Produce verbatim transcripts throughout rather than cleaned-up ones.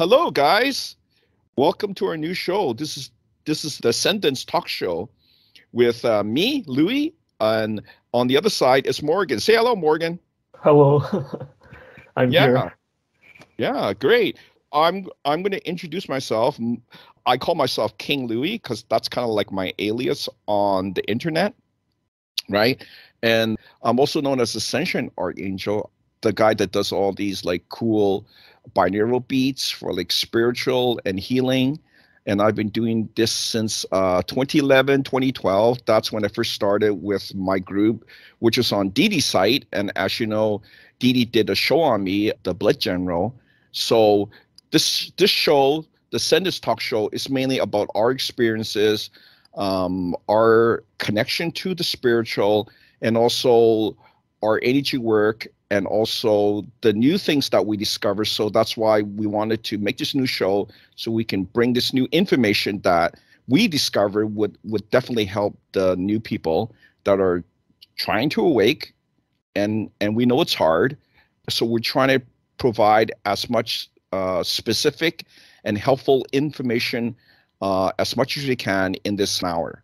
Hello, guys. Welcome to our new show. This is this is the Ascendants Talk Show with uh, me, Louis, and on the other side is Morgan. Say hello, Morgan. Hello. I'm yeah. here. Yeah, great. I'm I'm going to introduce myself. I call myself King Louis because that's kind of like my alias on the internet, right? And I'm also known as Ascension Archangel, the guy that does all these like cool binaural beats for like spiritual and healing. And I've been doing this since uh, twenty eleven, twenty twelve. That's when I first started with my group, which is on Didi site. And as you know, Didi did a show on me, The Blood General. So this this show, the Ascendants Talk Show, is mainly about our experiences, um, our connection to the spiritual, and also our energy work, and also the new things that we discover. So that's why we wanted to make this new show, so we can bring this new information that we discovered would, would definitely help the new people that are trying to awake, and, and we know it's hard. So we're trying to provide as much uh, specific and helpful information uh, as much as we can in this hour.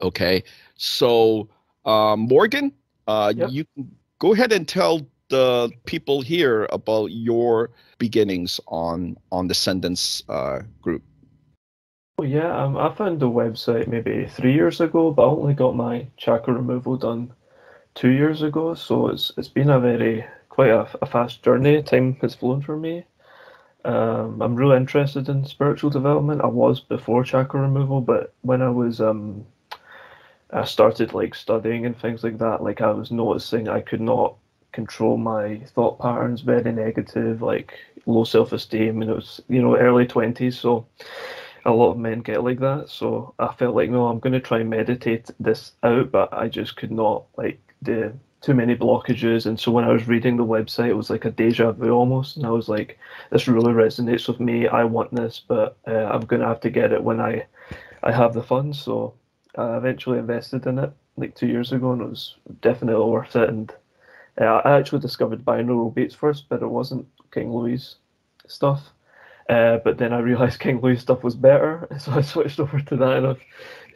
Okay, so uh, Morgan, uh, yep. you can go ahead and tell the people here about your beginnings on on the Ascendants uh, group. Well, yeah, um, I found the website maybe three years ago, but I only got my chakra removal done two years ago. So it's it's been a very quite a, a fast journey. Time has flown for me. Um, I'm really interested in spiritual development. I was before chakra removal, but when I was um, I started like studying and things like that, like I was noticing I could not control my thought patterns, very negative, like low self-esteem, and it was, you know, early twenties, so a lot of men get like that. So I felt like, no, I'm going to try and meditate this out, but I just could not, like, the too many blockages. And so when I was reading the website, it was like a deja vu almost, and I was like, this really resonates with me, I want this, but uh, I'm going to have to get it when I, I have the funds. So I eventually invested in it like two years ago, and it was definitely worth it. And uh, I actually discovered binaural beats first, but it wasn't King Louis stuff. Uh, but then I realised King Louis stuff was better, so I switched over to that, and I've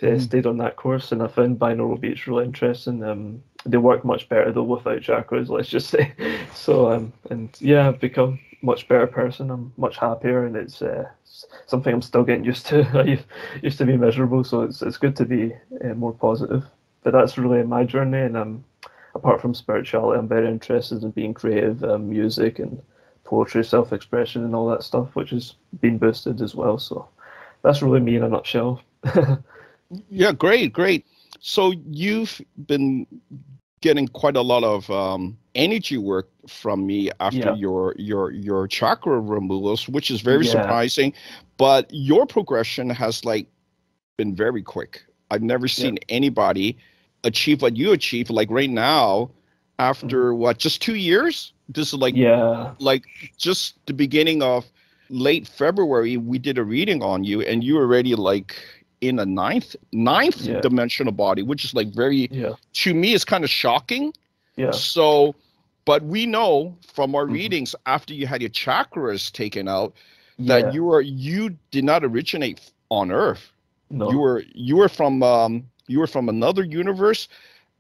mm. uh, stayed on that course. And I found binaural beats really interesting. Um, they work much better though without chakras, let's just say. So um, and yeah, I've become a much better person. I'm much happier, and it's uh, something I'm still getting used to. I used to be miserable, so it's it's good to be uh, more positive. But that's really my journey, and um, apart from spirituality, I'm very interested in being creative, um, music and poetry, self-expression, and all that stuff, which has been boosted as well. So that's really me in a nutshell. Yeah, great, great. So you've been getting quite a lot of um, energy work from me after yeah. your your your chakra removals, which is very yeah. surprising. But your progression has like been very quick. I've never seen yeah. anybody achieve what you achieve. Like right now, after mm. what, just two years. This is like, yeah. like just the beginning of late February, we did a reading on you, and you were already like in a ninth, ninth yeah. dimensional body, which is like very, yeah. to me, it's kind of shocking. Yeah. So, but we know from our mm-hmm. readings after you had your chakras taken out, that yeah. you were, you did not originate on Earth. No. You were, you were from, um, you were from another universe,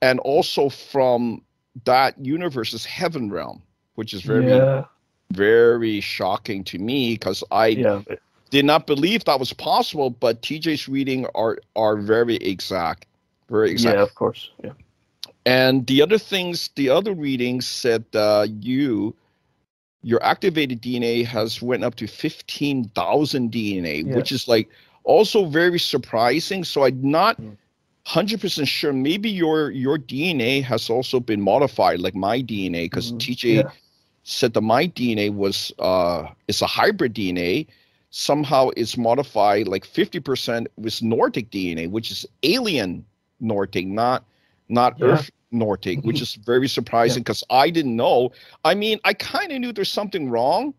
and also from that universe's heaven realm, which is very, yeah. very shocking to me, because I yeah. did not believe that was possible, but T J's reading are, are very exact, very exact. Yeah, of course, yeah. And the other things, the other readings said uh, you, your activated D N A has went up to fifteen thousand D N A, yeah. which is like also very surprising. So I'd not mm. one hundred percent sure maybe your your D N A has also been modified, like my D N A, because mm, T J yeah. said that my D N A was uh it's a hybrid D N A, somehow it's modified, like fifty percent was Nordic D N A, which is alien Nordic, not not yeah. Earth Nordic, which is very surprising, because yeah. I didn't know. I mean, I kind of knew there's something wrong,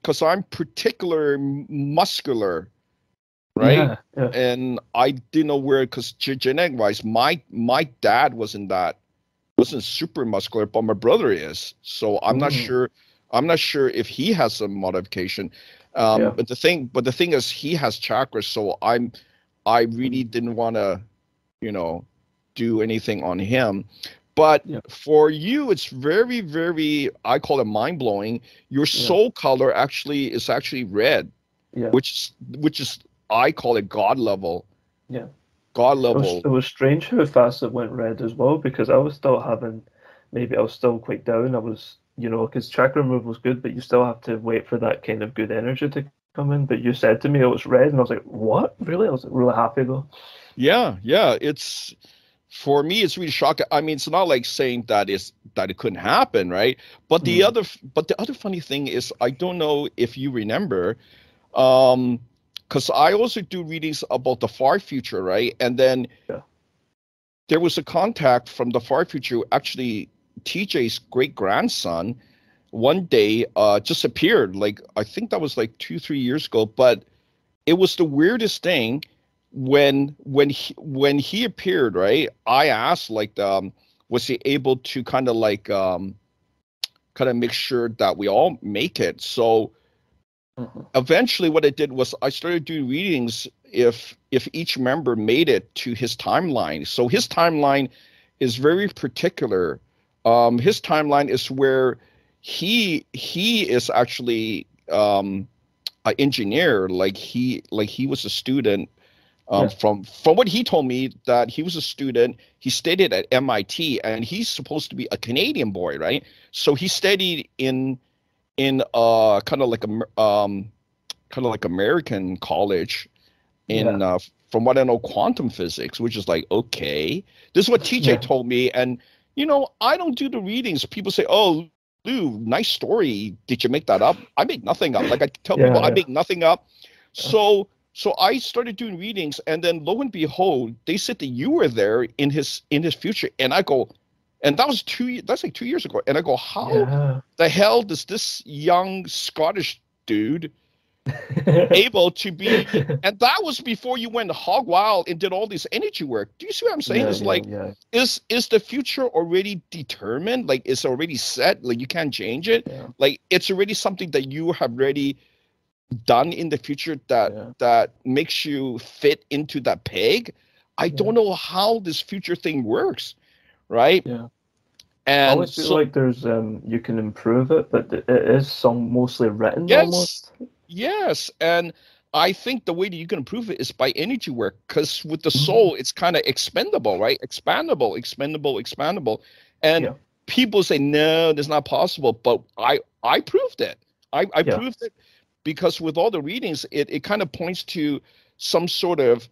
because I'm particular muscular. Right, yeah, yeah. and I didn't know where, because genetic-wise, my my dad wasn't that wasn't super muscular, but my brother is. So I'm mm. not sure. I'm not sure if he has some modification. Um, yeah. But the thing, but the thing is, he has chakras, so I'm, I really didn't want to, you know, do anything on him. But yeah. for you, it's very, very, I call it mind blowing. Your soul yeah. color actually is actually red, yeah. which is, which is, I call it God level. Yeah. God level. It was, it was strange how fast it went red as well, because I was still having, maybe I was still quite down. I was, you know, because chakra removal is good, but you still have to wait for that kind of good energy to come in. But you said to me, oh, it's red. And I was like, what? Really? I was really happy though. Yeah. Yeah. It's, for me, it's really shocking. I mean, it's not like saying that is that it couldn't happen, right? But the mm. other, but the other funny thing is, I don't know if you remember, um, because I also do readings about the far future, right? And then yeah. there was a contact from the far future. Actually, T J's great grandson, one day, uh, just appeared. Like I think that was like two, three years ago. But it was the weirdest thing. When when he, when he appeared, right, I asked, like, um, was he able to kind of like um, kind of make sure that we all make it? So mm-hmm. eventually what I did was I started doing readings if if each member made it to his timeline. So his timeline is very particular. Um, his timeline is where he he is actually um, an engineer, like he like he was a student. Um, yeah. From from what he told me, that he was a student, he studied at M I T, and he's supposed to be a Canadian boy, right? So he studied in in uh kind of like a um kind of like American college, in yeah. uh, from what I know, quantum physics, which is like okay, this is what T J yeah. told me, and you know I don't do the readings. People say, oh, Lou, nice story. Did you make that up? I make nothing up. Like I tell yeah, people, yeah. I make nothing up. So. So I started doing readings, and then lo and behold, they said that you were there in his in his future, and I go, and that was two. That's like two years ago, and I go, how yeah. the hell does this young Scottish dude able to be? And that was before you went hog wild and did all this energy work. Do you see what I'm saying? Yeah, it's yeah, like, yeah. is is the future already determined? Like it's already set. Like you can't change it. Yeah. Like it's already something that you have already done in the future that yeah. that makes you fit into that peg. I yeah. don't know how this future thing works, right? Yeah. And I always so, feel like there's um you can improve it, but it is some mostly written. Yes, almost. Yes. And I think the way that you can improve it is by energy work, because with the soul mm-hmm. it's kind of expendable, right? Expandable, expendable, expandable. And yeah. people say no, that's not possible, but I I proved it. I I yeah. proved it. Because with all the readings, it, it kind of points to some sort of,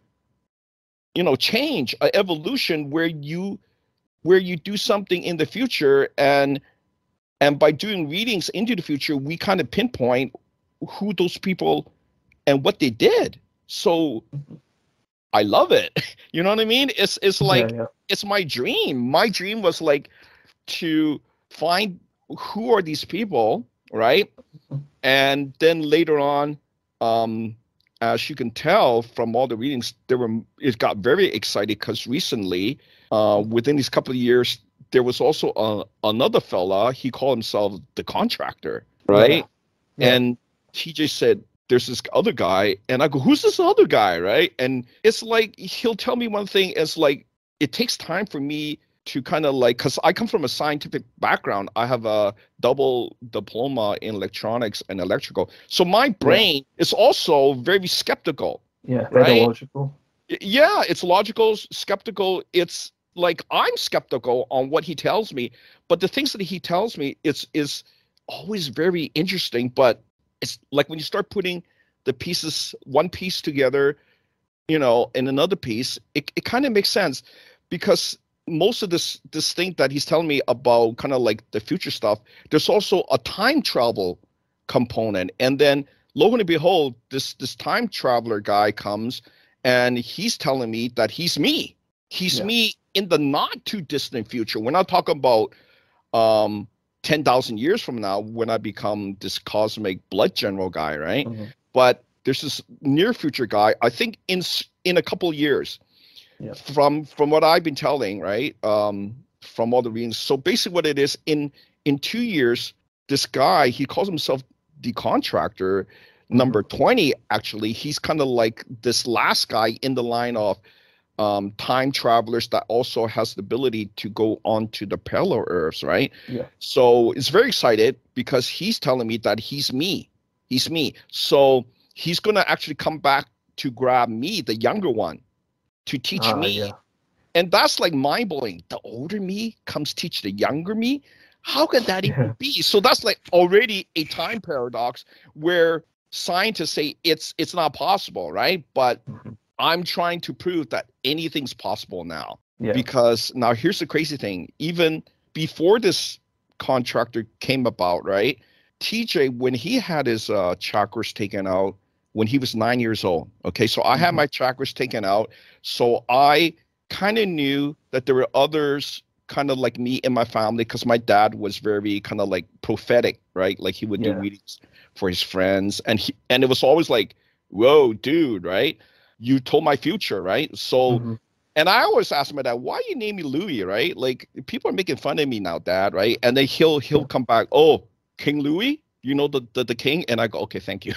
you know, change, an evolution where you where you do something in the future. And and by doing readings into the future, we kind of pinpoint who those people and what they did. So I love it. You know what I mean? It's, it's like, yeah, yeah. it's my dream. My dream was like to find who are these people, right? And then later on, um, as you can tell from all the readings, there were it got very excited because recently, uh, within these couple of years, there was also a, another fella. He called himself the contractor, right? Yeah. Yeah. And T J said, "There's this other guy," and I go, "Who's this other guy?" Right? And it's like he'll tell me one thing. It's like it takes time for me to kind of like, because I come from a scientific background. I have a double diploma in electronics and electrical. So my brain yeah. is also very skeptical. Yeah, right? Logical. Yeah, it's logical, skeptical. It's like I'm skeptical on what he tells me, but the things that he tells me it's is always very interesting. But it's like when you start putting the pieces, one piece together, you know, and another piece, it, it kind of makes sense, because most of this this thing that he's telling me about kind of like the future stuff, there's also a time travel component. And then lo and behold, this this time traveler guy comes and he's telling me that he's me. He's yeah. me in the not too distant future. We're not talking about um, ten thousand years from now when I become this cosmic blood general guy, right? Mm-hmm. But there's this near future guy, I think in, in a couple years. Yeah. From from what I've been telling, right, um, from all the readings. So basically what it is, in in two years, this guy, he calls himself the contractor. number twenty, actually, he's kind of like this last guy in the line of um, time travelers that also has the ability to go on to the parallel Earths, right? Yeah. So it's very excited because he's telling me that he's me. He's me. So he's going to actually come back to grab me, the younger one, to teach uh, me. Yeah. And that's like mind-blowing. The older me comes teach the younger me? How can that even yeah. be? So that's like already a time paradox where scientists say it's it's not possible, right? But mm-hmm. I'm trying to prove that anything's possible now. Yeah. Because now here's the crazy thing. Even before this contractor came about, right, T J, when he had his uh, chakras taken out when he was nine years old, okay, so I mm-hmm. had my chakras taken out. So I kind of knew that there were others kind of like me in my family because my dad was very kind of like prophetic, right? Like he would yeah. do readings for his friends. And he, and it was always like, whoa, dude, right? You told my future, right? So, mm-hmm. and I always ask my dad, why you name me Louis, right? Like people are making fun of me now, dad, right? And then he'll, he'll come back, oh, King Louis, you know, the, the, the king. And I go, okay, thank you.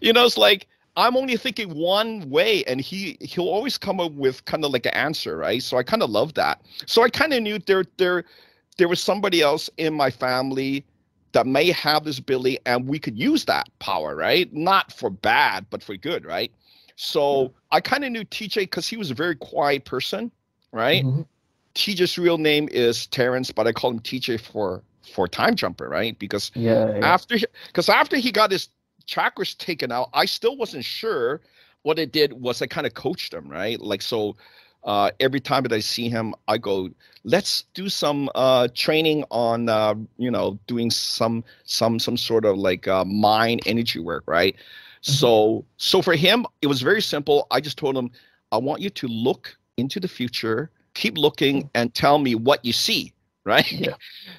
You know, it's like, I'm only thinking one way, and he he'll always come up with kind of like an answer, right? So I kind of love that. So I kind of knew there there there was somebody else in my family that may have this ability, and we could use that power, right? Not for bad, but for good, right? So yeah. I kind of knew T J because he was a very quiet person, right? Mm-hmm. T J's real name is Terrence, but I call him T J for for time jumper, right? Because yeah, yeah. after because after he got his chakras taken out, I still wasn't sure. What it did was I kind of coached him, right? Like, so uh, every time that I see him, I go, let's do some uh, training on, uh, you know, doing some, some, some sort of like uh, mind energy work, right? Mm-hmm. So, so for him, it was very simple. I just told him, I want you to look into the future, keep looking and tell me what you see, right? Yeah.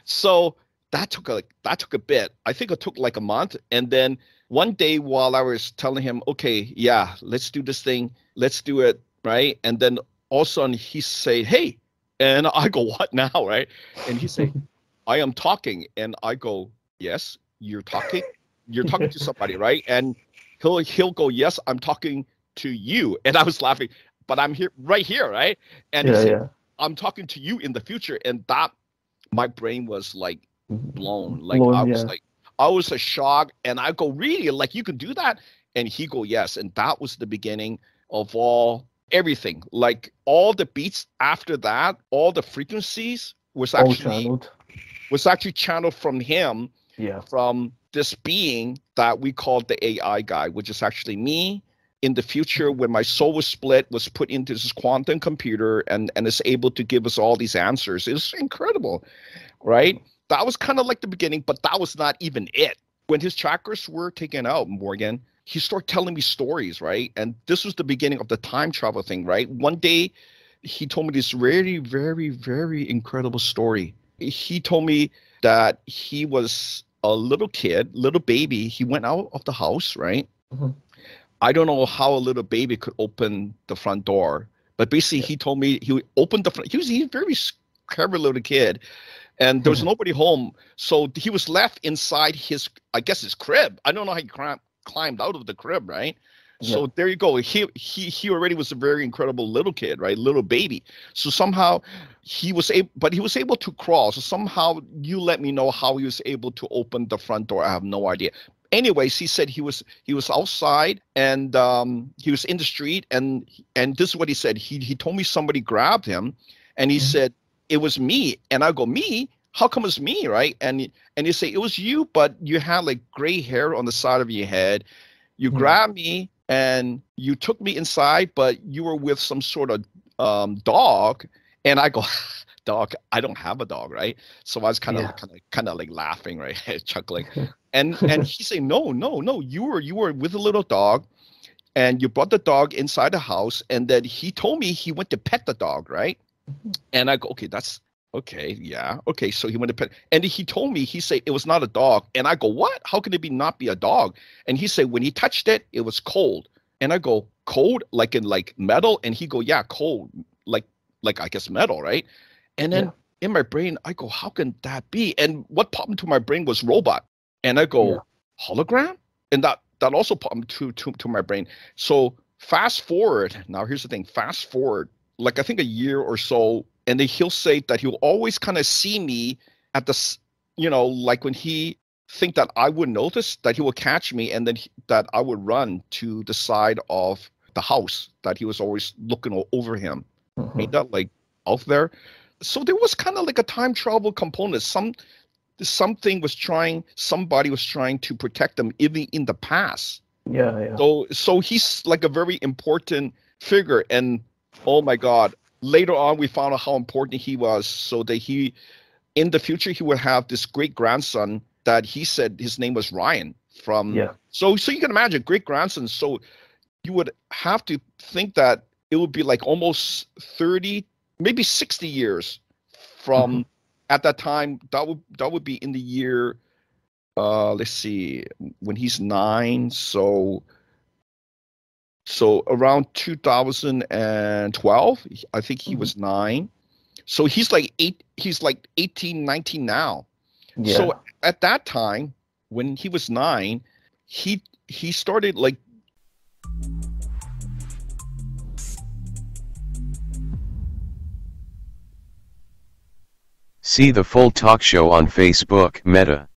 So that took a, that took a bit. I think it took like a month. And then one day while I was telling him, okay, yeah, let's do this thing. Let's do it, right? And then all of a sudden he said, hey, and I go, what now, right? And he said, I am talking. And I go, yes, you're talking. You're talking to somebody, right? And he'll, he'll go, yes, I'm talking to you. And I was laughing, but I'm here, right here, right? And yeah, he said, yeah. I'm talking to you in the future. And that, my brain was like blown. Like blown, I was yeah. like, I was a shock, and I go, really? Like, you can do that? And he go, yes. And that was the beginning of all everything. Like, all the beats after that, all the frequencies was actually all was actually channeled from him, yeah. from this being that we called the A I guy, which is actually me. In the future, when my soul was split, was put into this quantum computer, and, and is able to give us all these answers. It's incredible, right? That was kind of like the beginning, but that was not even it. When his chakras were taken out, Morgan, he started telling me stories, right? And this was the beginning of the time travel thing, right? One day, he told me this very, very, very incredible story. He told me that he was a little kid, little baby. He went out of the house, right? Mm-hmm. I don't know how a little baby could open the front door, but basically yeah. he told me he opened the front. He was he was a very clever little kid. And there was nobody home, so he was left inside his, I guess, his crib. I don't know how he cr climbed out of the crib, right? Yeah. So there you go. He he he already was a very incredible little kid, right? Little baby. So somehow he was able, but he was able to crawl. So somehow you let me know how he was able to open the front door. I have no idea. Anyways, he said he was he was outside and um, he was in the street, and and this is what he said. He he told me somebody grabbed him, and he mm-hmm. said, it was me. And I go, me? How come it's me, right? And and you say, it was you, but you had like gray hair on the side of your head. You mm-hmm. grabbed me and you took me inside, but you were with some sort of um, dog. And I go, dog, I don't have a dog, right? So I was kind of yeah. kind of kind of like laughing, right? Chuckling. And and he say, no, no, no, you were you were with a little dog, and you brought the dog inside the house. And then he told me he went to pet the dog, right? And I go, okay, that's okay. Yeah. Okay. So he went to pet, and he told me, he said, it was not a dog. And I go, what? How can it be not be a dog? And he said, when he touched it, it was cold. And I go, cold, like in like metal. And he go, yeah, cold, like, like, I guess metal. Right. And then yeah. in my brain, I go, how can that be? And what popped into my brain was robot. And I go, yeah. hologram. And that, that also pumped to, to, to my brain. So fast forward, now here's the thing, fast forward, like I think a year or so, and then he'll say that he'll always kind of see me at this, you know, like when he think that I would notice, that he will catch me, and then he, that I would run to the side of the house that he was always looking over him. Mm-hmm. Ain't that like out there? So there was kind of like a time travel component. Some something was trying, somebody was trying to protect them even in the past. Yeah, yeah. So so he's like a very important figure, and oh my God, later on we found out how important he was, so that he, in the future, he would have this great grandson that he said his name was Ryan from. Yeah. So so you can imagine great grandson. So you would have to think that it would be like almost thirty, maybe sixty years from mm-hmm. at that time. That would that would be in the year, uh, let's see, when he's nine. So so around two thousand twelve, I think he mm-hmm. was nine. So he's like eight. He's like eighteen, nineteen now. Yeah. So at that time, when he was nine, he he started like. See the full talk show on Facebook, Meta.